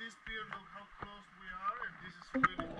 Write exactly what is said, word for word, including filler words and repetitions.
This period of how close we are, and this is really